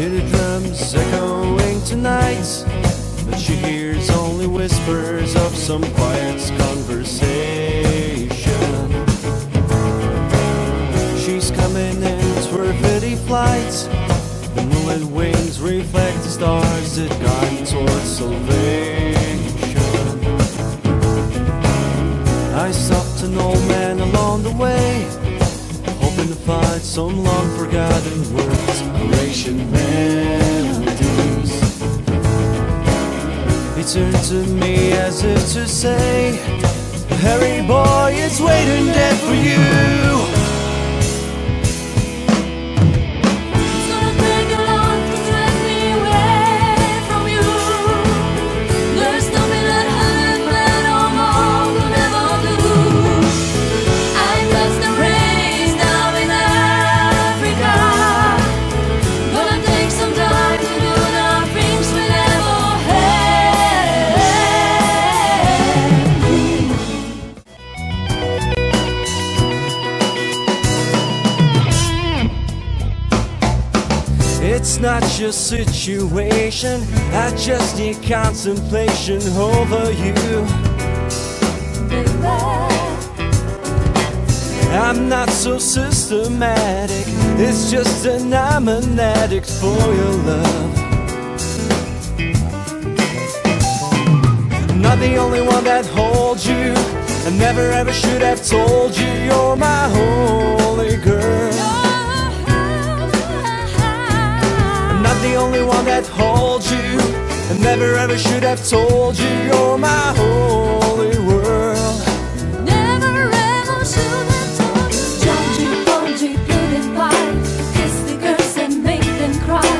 hear the drums echoing tonight, but she hears only whispers of some quiet conversation. She's coming into her pretty flight. The moonlit wings reflect the stars that guide towards salvation. I stopped an old man along the way, hoping to find some long forgotten words, ancient melodies. He turned to me as if to say, "Harry boy, it's waiting there for you." It's not your situation, I just need contemplation over you. I'm not so systematic, it's just that I'm an addict for your love. I'm not the only one that holds you, I never ever should have told you you're my holy girl. The only one that holds you, and never ever should have told you you're my holy world. Never ever should have told you. Don't you, don't you purify, kiss the girls and make them cry.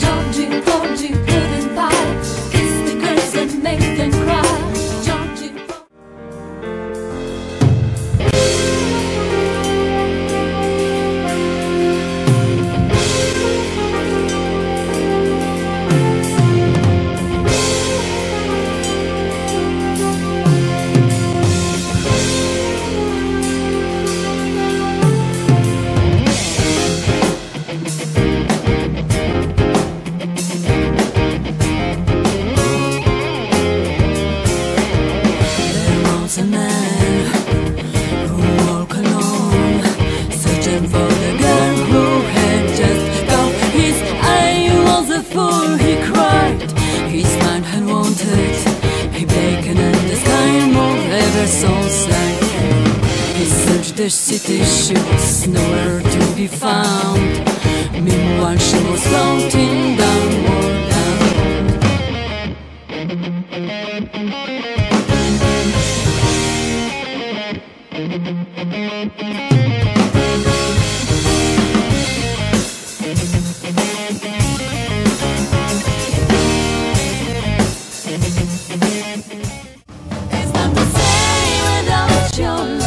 Don't you, don't you purify, kiss the girls and make them cry. Don't you, don't you. The city, she was nowhere to be found. Meanwhile, she was floating downward down. It's not the same without your love.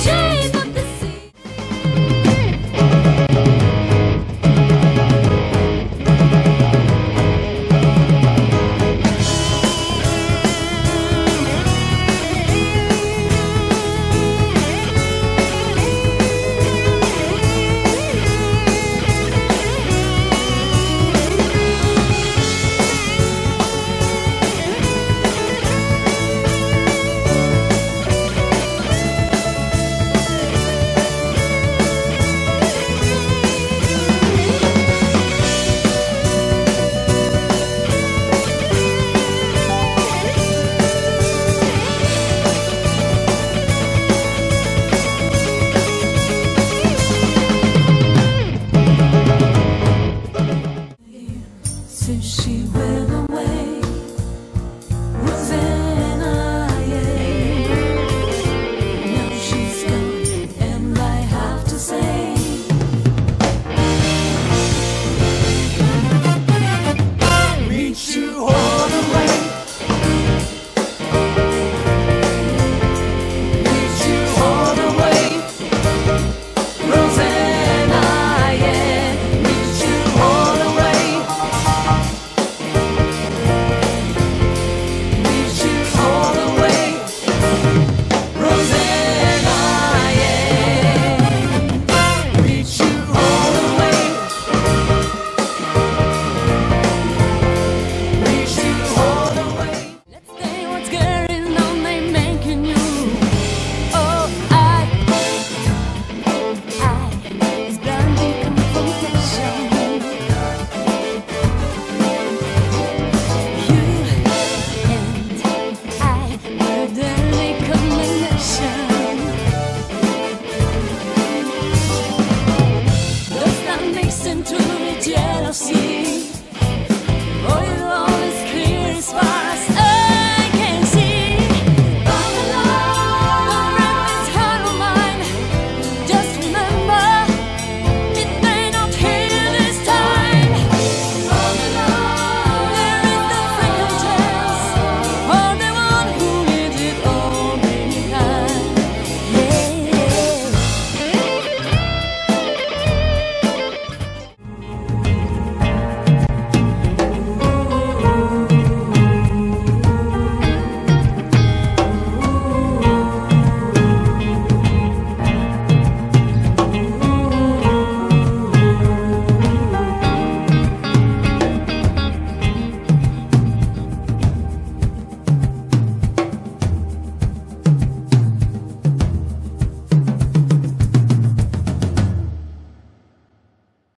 Choo!